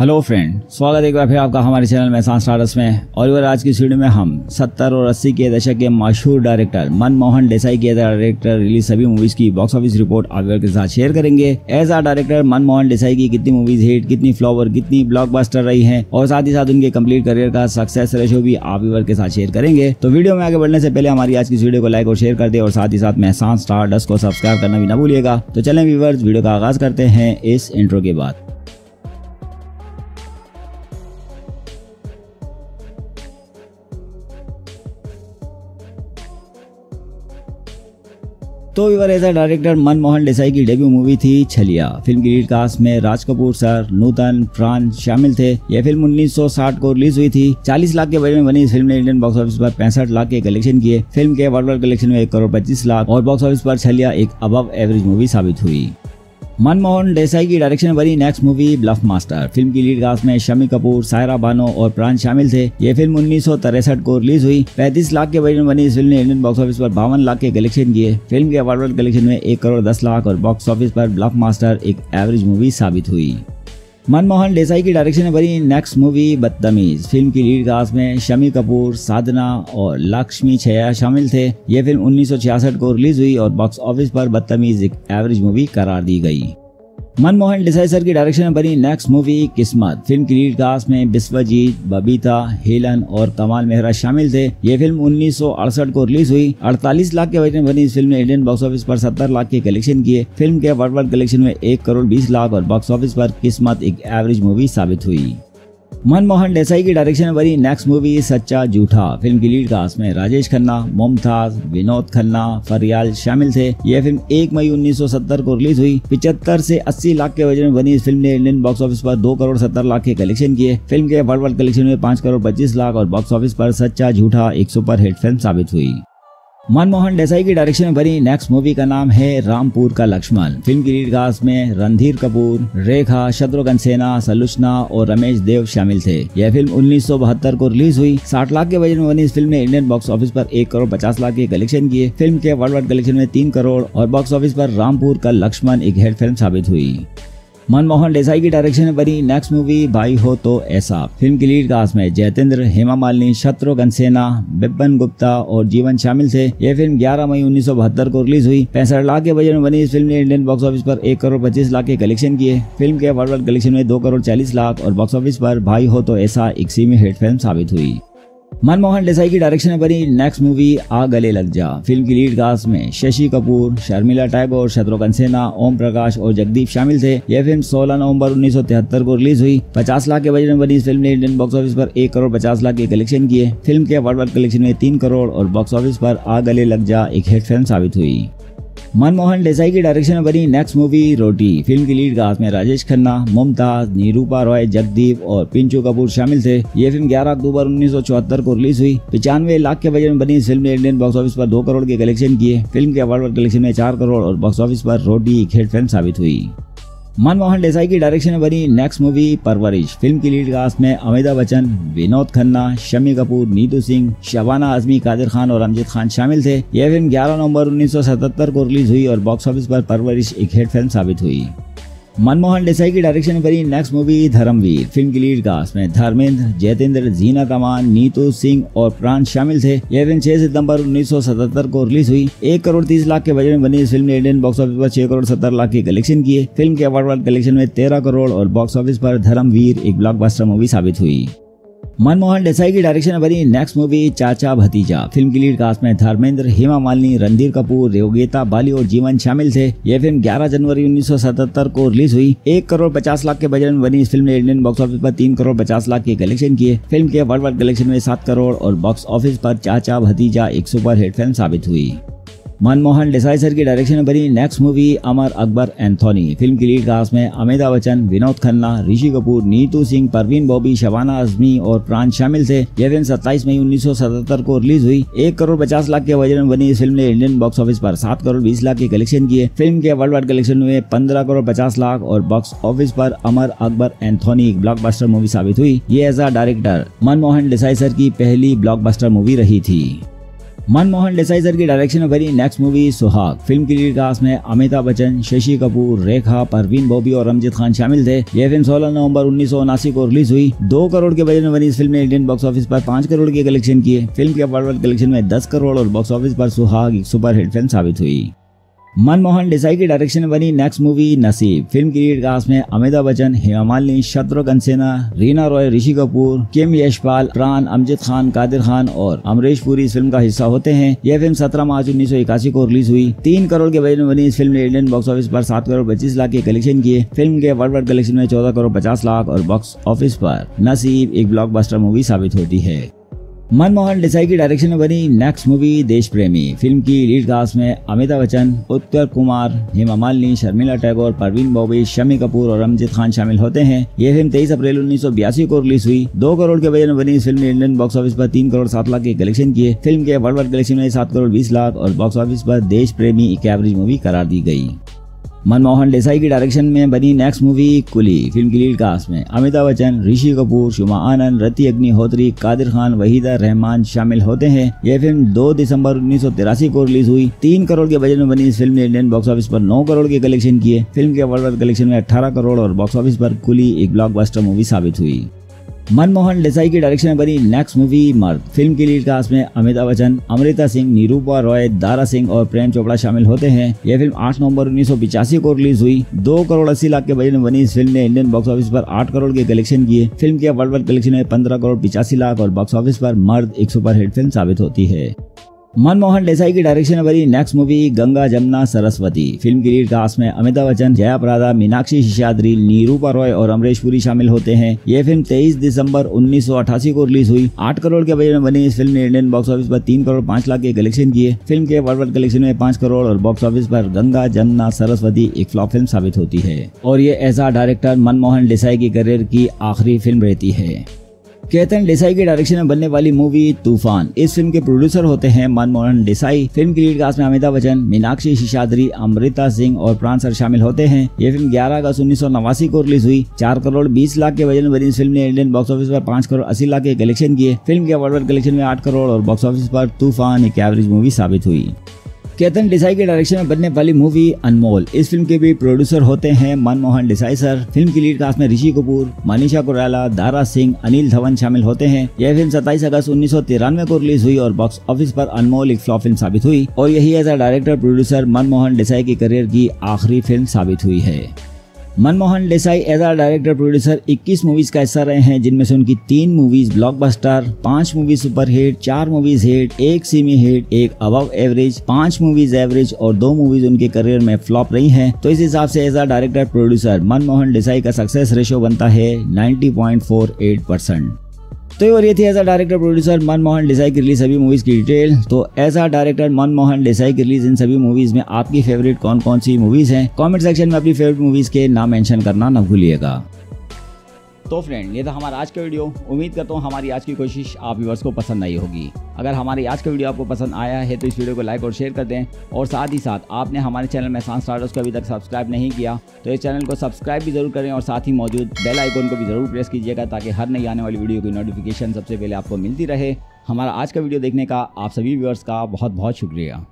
Hello friend, स्वागत है एक बार फिर आपका हमारे चैनल में सांस स्टार्स में। और आज की वीडियो में हम 70 और 80 के दशक के मशहूर डायरेक्टर मनमोहन देसाई के डायरेक्टर रिलीज सभी मूवीज की बॉक्स ऑफिस रिपोर्ट आप के साथ शेयर करेंगे। As a director Manmohan Desai की कितनी मूवीज हिट, कितनी फ्लॉप और कितनी ब्लॉकबस्टर रही है, और साथ ही साथ उनके कम्प्लीट करियर का सक्सेस रेशो भी आप व्यूअर के साथ शेयर करेंगे। तो वीडियो में आगे बढ़ने से पहले हमारी आज की वीडियो को लाइक और शेयर कर दे, और साथ ही साथ में सांस स्टार्स को सब्सक्राइब करना भी ना भूलिएगा। तो चलें व्यूअर्स, वीडियो का आगाज करते हैं इस इंट्रो के बाद। तो व्यूअर, ऐसा डायरेक्टर मनमोहन देसाई की डेब्यू मूवी थी छलिया। फिल्म की लीड कास्ट में राज कपूर सर, नूतन, प्राण शामिल थे। यह फिल्म 1960 को रिलीज हुई थी। 40 लाख के बजट में बनी इस फिल्म ने इंडियन बॉक्स ऑफिस पर 65 लाख के कलेक्शन किए। फिल्म के वर्ल्ड वाइड कलेक्शन में 1 करोड़ 25 लाख और बॉक्स ऑफिस पर छलिया एक अबव एवरेज मूवी साबित हुई। मनमोहन देसाई की डायरेक्शन में बनी next movie bulb master. Film की लीड कास्ट में शम्मी कपूर, सायरा बानो और प्राण शामिल थे। यह फिल्म 1963 को रिलीज हुई। 35 लाख के बजट में बनी इस फिल्म ने इंडियन बॉक्स ऑफिस पर 52 लाख के कलेक्शन किए। फिल्म के वर्ल्ड कलेक्शन में 1 करोड़ 10 लाख और बॉक्स ऑफिस पर ब्लफ मास्टर एक एवरेज मूवी साबित हुई। मनमोहन देसाई की डायरेक्शन में बनी नेक्स्ट मूवी बदतमीज। फिल्म की लीड कास्ट में शम्मी कपूर, साधना और लक्ष्मी छया शामिल थे। यह फिल्म 1966 को रिलीज हुई और बॉक्स ऑफिस पर बदतमीज एक एवरेज मूवी करार दी गई। मनमोहन देसाई सर की डायरेक्शन में बनी नेक्स्ट मूवी किस्मत। फिल्म की लीड कास्ट में विश्वजीत, बबीता, हेलन और कमाल मेहरा शामिल थे। यह फिल्म 1968 को रिलीज हुई। 48 लाख के बजट में बनी इस फिल्म ने इंडियन बॉक्स ऑफिस पर 70 लाख के कलेक्शन किए। फिल्म के वर्ल्ड वाइड कलेक्शन में 1 करोड़ 20 लाख और बॉक्स ऑफिस पर किस्मत एक एवरेज मूवी साबित हुई। मनमोहन देसाई की डायरेक्शन में बनी नेक्स्ट मूवी सच्चा झूठा। फिल्म की लीड कास्ट में राजेश खन्ना, मुमताज, विनोद खन्ना, फरियाल शामिल थे। यह फिल्म 1 मई 1970 को रिलीज हुई। 75 से 80 लाख के बजट में बनी इस फिल्म ने इंडियन बॉक्स ऑफिस पर 2 करोड़ 70 लाख के कलेक्शन किए। फिल्म के वर्ल्ड वाइड कलेक्शन में 5 करोड़ 25 लाख और बॉक्स ऑफिस पर सच्चा झूठा एक सुपरहिट फिल्म साबित हुई। मनमोहन देसाई की डायरेक्शन में बनी नेक्स्ट मूवी का नाम है रामपुर का लक्ष्मण। फिल्म की लीड कास्ट में रणधीर कपूर, रेखा, शत्रुघ्न सिन्हा, सलूचना और रमेश देव शामिल थे। यह फिल्म 1972 को रिलीज हुई। 60 लाख के बजट में बनी इस फिल्म ने इंडियन बॉक्स ऑफिस पर 1 करोड़ 50 लाख के कलेक्शन किए। फिल्म के वर्ल्ड वाइड कलेक्शन में 3 करोड़ और बॉक्स ऑफिस पर रामपुर का लक्ष्मण एक हिट फिल्म साबित हुई। मनमोहन देसाई की डायरेक्शन में बनी नेक्स्ट मूवी भाई हो तो ऐसा। फिल्म की लीड कास्ट में जयतेंद्र, हेमा मालिनी, शत्रुघ्न सिन्हा, बिपिन गुप्ता और जीवन शामिल थे। यह फिल्म 11 मई 1972 को रिलीज हुई। 65 लाख के बजट में बनी इस फिल्म ने इंडियन बॉक्स ऑफिस पर 1 करोड़ 25 लाख के कलेक्शन किए। फिल्म के वर्ल्ड वाइड कलेक्शन में 2 करोड़ 40 लाख और बॉक्स ऑफिस पर भाई हो तो ऐसा एक सेमी हिट फिल्म साबित हुई। मनमोहन देसाई की डायरेक्शन में बनी नेक्स्ट मूवी आ गले लग जा। फिल्म की लीड कास्ट में शशि कपूर, शर्मिला टैगोर, शत्रुघ्न सिन्हा, ओम प्रकाश और जगदीप शामिल थे। यह फिल्म 16 नवंबर 1973 को रिलीज हुई। 50 लाख के बजट में बनी इस फिल्म ने इंडियन बॉक्स ऑफिस पर 1 करोड़ 50 लाख के कलेक्शन किए। फिल्म के वर्ल्ड वाइड कलेक्शन में 3 करोड़ और बॉक्स ऑफिस पर आ गले लग जा एक हिट फिल्म साबित हुई। मनमोहन देसाई की डायरेक्शन में बनी नेक्स्ट मूवी रोटी। फिल्म की लीड कास्ट में राजेश खन्ना, मुमताज, निरूपा रॉय, जगदीप और पिंचू कपूर शामिल थे। यह फिल्म 11 अक्टूबर 1974 को रिलीज हुई। 95 लाख के बजट में बनी इस फिल्म ने इंडियन बॉक्स ऑफिस पर 2 करोड़ के कलेक्शन किए। फिल्म के वर्ल्ड वाइड कलेक्शन में 4 करोड़ और बॉक्स ऑफिस पर रोटी एक हिट फिल्म साबित हुई। मनमोहन देसाई की डायरेक्शन में बनी नेक्स्ट मूवी परवरिश। फिल्म की लीड कास्ट में अमिताभ बच्चन, विनोद खन्ना, शम्मी कपूर, नीतू सिंह, शबाना आजमी, कादिर खान और अमजद खान शामिल थे। यह फिल्म 11 नवंबर 1977 को रिलीज हुई और बॉक्स ऑफिस पर परवरिश एक हिट फिल्म साबित हुई। मनमोहन देसाई की डायरेक्शन में बनी नेक्स्ट मूवी धर्मवीर। फिल्म की लीड कास्ट में धर्मेंद्र, जयतेंद्र, जीना कमान, नीतू सिंह और प्राण शामिल थे। यह फिल्म 6 सितंबर 1977 को रिलीज हुई। 1 करोड़ 30 लाख के बजट में बनी इस फिल्म ने इंडियन बॉक्स ऑफिस पर 6 करोड़ 70 लाख के कलेक्शन किए। फिल्म के वर्ल्ड वाइड कलेक्शन में 13 करोड़ और बॉक्स ऑफिस पर धर्मवीर एक ब्लॉकबस्टर मूवी साबित हुई। मनमोहन देसाई की डायरेक्शन में बनी नेक्स्ट मूवी चाचा भतीजा। फिल्म की लीड कास्ट में धर्मेंद्र, हेमा मालिनी, रणधीर कपूर, रेवगेता बाली और जीवन शामिल थे। यह फिल्म 11 जनवरी 1977 को रिलीज हुई। 1 करोड़ 50 लाख के बजट में बनी इस फिल्म ने इंडियन बॉक्स ऑफिस पर 3 करोड़ 50 लाख के कलेक्शन किए। फिल्म के वर्ल्ड वाइड कलेक्शन में 7 करोड़ और बॉक्स ऑफिस पर चाचा भतीजा एक सुपर हिट फिल्म साबित हुई। मनमोहन देसाई सर की डायरेक्शन में बनी next movie Amar Akbar Anthony. Film की लीड कास्ट में अमिताभ बच्चन, विनोद खन्ना, ऋषि कपूर, नीतू सिंह, परवीन बॉबी, शबाना आजमी और प्राण शामिल थे। यह फिल्म 27 मई 1977 को रिलीज हुई। 1 करोड़ 50 लाख के बजट में बनी इस फिल्म ने इंडियन बॉक्स ऑफिस पर 7 करोड़ 20 लाख के कलेक्शन किए। फिल्म के वर्ल्ड वाइड कलेक्शन में 15 करोड़ 50 लाख और बॉक्स ऑफिस पर अमर अकबर एंथोनी एक ब्लॉकबस्टर मूवी साबित हुई। ये as a director Manmohan Desai sir की पहली ब्लॉकबस्टर मूवी रही थी। मनमोहन देसाई सर की डायरेक्शन में बनी नेक्स्ट मूवी सुहाग। फिल्म की लीड कास्ट में अमिताभ बच्चन, शशि कपूर, रेखा, परवीन बॉबी और रंजीत खान शामिल थे। यह फिल्म 16 नवंबर 1979 को रिलीज हुई। 2 करोड़ के बजट में बनी इस फिल्म ने इंडियन बॉक्स ऑफिस पर 5 करोड़ के कलेक्शन किए। फिल्म के वर्ल्ड कलेक्शन में 10 करोड़ और बॉक्स ऑफिस पर सुहाग एक सुपरहिट फिल्म साबित हुई। मनमोहन देसाई की डायरेक्शन में बनी नेक्स्ट मूवी नसीब। फिल्म की लीड कास्ट में अमिताभ बच्चन, हेमा मालिनी, शत्रुघ्न सिन्हा, रीना रॉय, ऋषि कपूर, किम यशपाल, प्राण, अमजद खान, कादिर खान और अमरीश पुरी इस फिल्म का हिस्सा होते हैं। यह फिल्म 17 मार्च 1981 को रिलीज हुई। 3 करोड़ के बजट में बनी इस फिल्म ने इंडियन बॉक्स ऑफिस पर 7 करोड़ 25 लाख के कलेक्शन किए। फिल्म के वर्ल्ड वाइड कलेक्शन में 14 करोड़ 50 लाख और बॉक्स ऑफिस पर नसीब एक ब्लॉकबस्टर मूवी साबित होती है। मनमोहन देसाई की डायरेक्शन में बनी नेक्स्ट मूवी देश प्रेमी। फिल्म की लीड कास्ट में अमिताभ बच्चन, उत्तर कुमार, हेमा मालिनी, शर्मिला टैगोर, परवीन बॉबी, शम्मी कपूर और रमजीत खान शामिल होते हैं। यह फिल्म 23 अप्रैल 1982 को रिलीज हुई। 2 करोड़ के बजट में बनी इस फिल्म ने इंडियन बॉक्स ऑफिस पर 3 करोड़ 7 लाख के कलेक्शन किए। फिल्म के वर्ल्ड वाइड कलेक्शन में 7 करोड़ 20 लाख और बॉक्स ऑफिस पर देश प्रेमी एक एवरेज मूवी करार दी गई। मनमोहन देसाई की डायरेक्शन में बनी नेक्स्ट मूवी कुली। फिल्म की लीड कास्ट में अमिताभ बच्चन, ऋषि कपूर, शुमा आनंद, रति अग्निहोत्री, कादिर खान, वहीदा रहमान शामिल होते हैं। यह फिल्म 2 दिसंबर 1983 को रिलीज हुई। 3 करोड़ के बजट में बनी इस फिल्म ने इंडियन बॉक्स ऑफिस पर 9 करोड़ के कलेक्शन किए। फिल्म के वर्ल्ड वाइड कलेक्शन में 18 करोड़ और बॉक्स ऑफिस पर कुली एक ब्लॉकबस्टर मूवी साबित हुई। मनमोहन देसाई की डायरेक्शन में बनी नेक्स्ट मूवी मर्द। फिल्म की लीड कास्ट में अमिताभ बच्चन, अमृता सिंह, निरूपा रॉय, दारा सिंह और प्रेम चोपड़ा शामिल होते हैं। यह फिल्म 8 नवंबर 1985 को रिलीज हुई। 2 करोड़ 80 लाख के बजट में बनी इस फिल्म ने इंडियन बॉक्स ऑफिस पर 8 करोड़ के कलेक्शन किए। फिल्म के वर्ल्ड वाइड कलेक्शन में 15 करोड़ 85 लाख और बॉक्स ऑफिस पर मर्द एक सुपरहिट फिल्म साबित होती है। मनमोहन देसाई की डायरेक्शन में बनी next movie Ganga Jamuna Saraswati. Film की लीड कास्ट में अमिताभ बच्चन, जया प्रदा, मीनाक्षी शेषाद्री, निरूपा रॉय और अमरीश पुरी शामिल होते हैं। यह फिल्म 23 दिसंबर 1988 को रिलीज हुई। 8 करोड़ के बजट में बनी इस फिल्म ने इंडियन बॉक्स ऑफिस पर 3 करोड़ 5 लाख के कलेक्शन किए। फिल्म के वर्ल्ड वाइड कलेक्शन में 5 करोड़ और बॉक्स ऑफिस पर गंगा जमुना सरस्वती एक फ्लॉप फिल्म साबित होती है और ये ऐसा डायरेक्टर मनमोहन देसाई के करियर की आखिरी फिल्म रहती है। केतन देसाई के डायरेक्शन में बनने वाली मूवी तूफान। इस फिल्म के प्रोड्यूसर होते हैं मनमोहन देसाई। फिल्म की लीड कास्ट में अमिताभ बच्चन, मीनाक्षी शेषाद्री, अमृता सिंह और प्राण सर शामिल होते हैं। यह फिल्म 11 अगस्त 1989 को रिलीज हुई। 4 करोड़ 20 लाख के बजट में बनी इस फिल्म ने इंडियन बॉक्स ऑफिस पर 5 करोड़ 80 लाख के कलेक्शन किए। फिल्म के वर्ल्ड वाइड कलेक्शन में 8 करोड़ और बॉक्स ऑफिस पर तूफान एक एवरेज मूवी साबित हुई। केतन देसाई के डायरेक्शन में बनने वाली मूवी अनमोल। इस फिल्म के भी प्रोड्यूसर होते हैं मनमोहन देसाई सर। फिल्म की लीड कास्ट में ऋषि कपूर, मनीषा कोइराला, दारा सिंह, अनिल धवन शामिल होते हैं। यह फिल्म 27 अगस्त 1993 को रिलीज हुई और बॉक्स ऑफिस पर अनमोल एक फ्लॉप फिल्म साबित हुई और यही as a director producer Manmohan Desai के करियर की आखिरी फिल्म साबित हुई है। Manmohan Desai as a director producer 21 movies का हिस्सा रहे हैं, जिनमें से उनकी 3 movies blockbuster, 5 movies superhit, 4 movies hit, 1 semi hit, 1 above average, 5 movies average और 2 मूवीज उनके करियर में फ्लॉप रही हैं। तो इस हिसाब से as a director producer Manmohan Desai का सक्सेस रेशियो बनता है 90.48%। तो और ये थी as a director producer Manmohan Desai की रिलीज सभी मूवीज की डिटेल। तो as a director Manmohan Desai की रिलीज इन सभी मूवीज में आपकी फेवरेट कौन कौन सी मूवीज हैं, कमेंट सेक्शन में अपनी फेवरेट मूवीज के नाम मेंशन करना ना भूलिएगा। तो फ्रेंड, ये था हमारा आज का वीडियो। उम्मीद करता हूँ हमारी आज की कोशिश आप व्यूअर्स को पसंद आई होगी। अगर हमारी आज का वीडियो आपको पसंद आया है तो इस वीडियो को लाइक और शेयर कर दें और साथ ही साथ आपने हमारे चैनल मेहसान स्टार्टर्स को अभी तक सब्सक्राइब नहीं किया तो इस चैनल को सब्सक्राइब भी जरूर करें और साथ ही मौजूद बेल आइकॉन को भी जरूर प्रेस कीजिएगा ताकि हर नई आने वाली वीडियो की नोटिफिकेशन सबसे पहले आपको मिलती रहे। हमारा आज का वीडियो देखने का आप सभी व्यूअर्स का बहुत बहुत शुक्रिया।